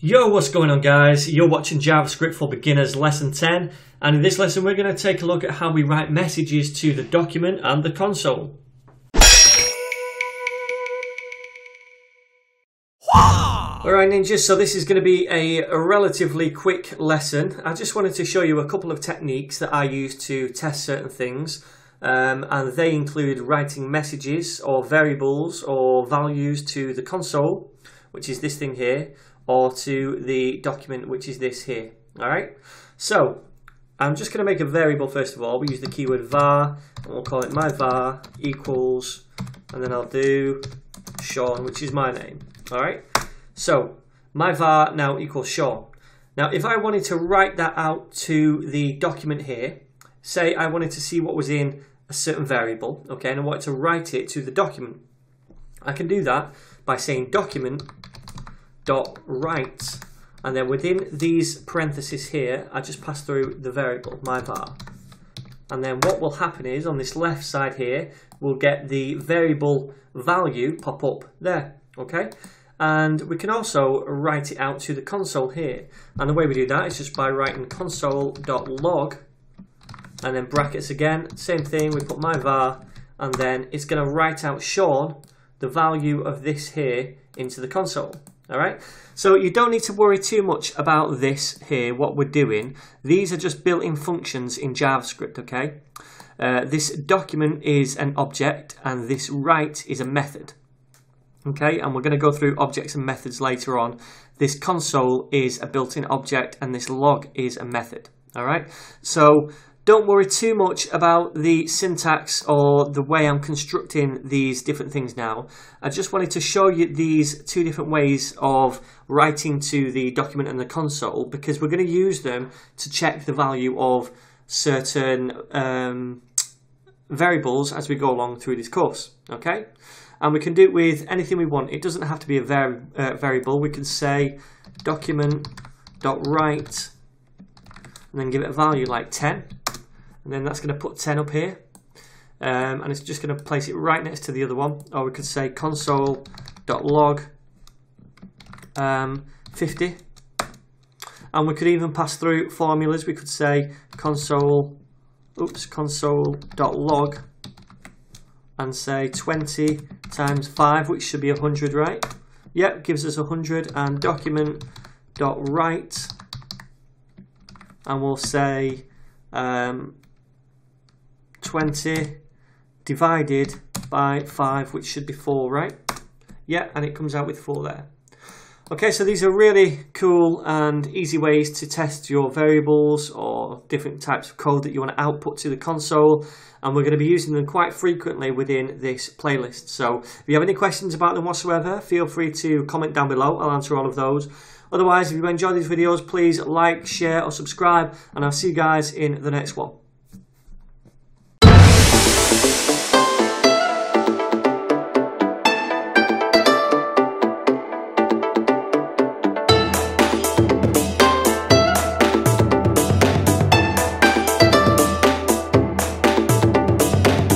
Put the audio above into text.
Yo, what's going on guys? You're watching JavaScript for Beginners lesson 10, and in this lesson we're going to take a look at how we write messages to the document and the console. Alright ninjas, so this is going to be a relatively quick lesson. I just wanted to show you a couple of techniques that I use to test certain things, and they include writing messages or variables or values to the console, which is this thing here, or to the document, which is this here. Alright, so I'm just going to make a variable first of all. We use the keyword var, and we'll call it my var equals, and then I'll do Sean, which is my name. Alright, so my var now equals Sean. Now if I wanted to write that out to the document here, say I wanted to see what was in a certain variable, okay, and I wanted to write it to the document, I can do that by saying document.write, and then within these parentheses here I just pass through the variable my var, and then what will happen is on this left side here we'll get the variable value pop up there, okay, and we can also write it out to the console here, and the way we do that is just by writing console.log and then brackets again, same thing, we put my var, and then it's going to write out Sean, the value of this here, into the console. Alright, so you don't need to worry too much about this here, what we're doing. These are just built-in functions in JavaScript, okay? This document is an object and this write is a method. Okay, and we're going to go through objects and methods later on. This console is a built-in object and this log is a method. Alright, so don't worry too much about the syntax or the way I'm constructing these different things now. I just wanted to show you these two different ways of writing to the document and the console, because we're going to use them to check the value of certain variables as we go along through this course, okay? And we can do it with anything we want. It doesn't have to be a variable. We can say document.write and then give it a value like 10. And then that's going to put 10 up here, and it's just going to place it right next to the other one. Or we could say console.log 50, and we could even pass through formulas. We could say console.log and say 20 times 5, which should be 100, right? Yep, gives us 100. And document.write, and we'll say 20 divided by 5, which should be 4, right? Yeah, and it comes out with 4 there. Okay, so these are really cool and easy ways to test your variables or different types of code that you want to output to the console, and we're going to be using them quite frequently within this playlist. So if you have any questions about them whatsoever, feel free to comment down below. I'll answer all of those. Otherwise, if you enjoy these videos, please like, share or subscribe, and I'll see you guys in the next one.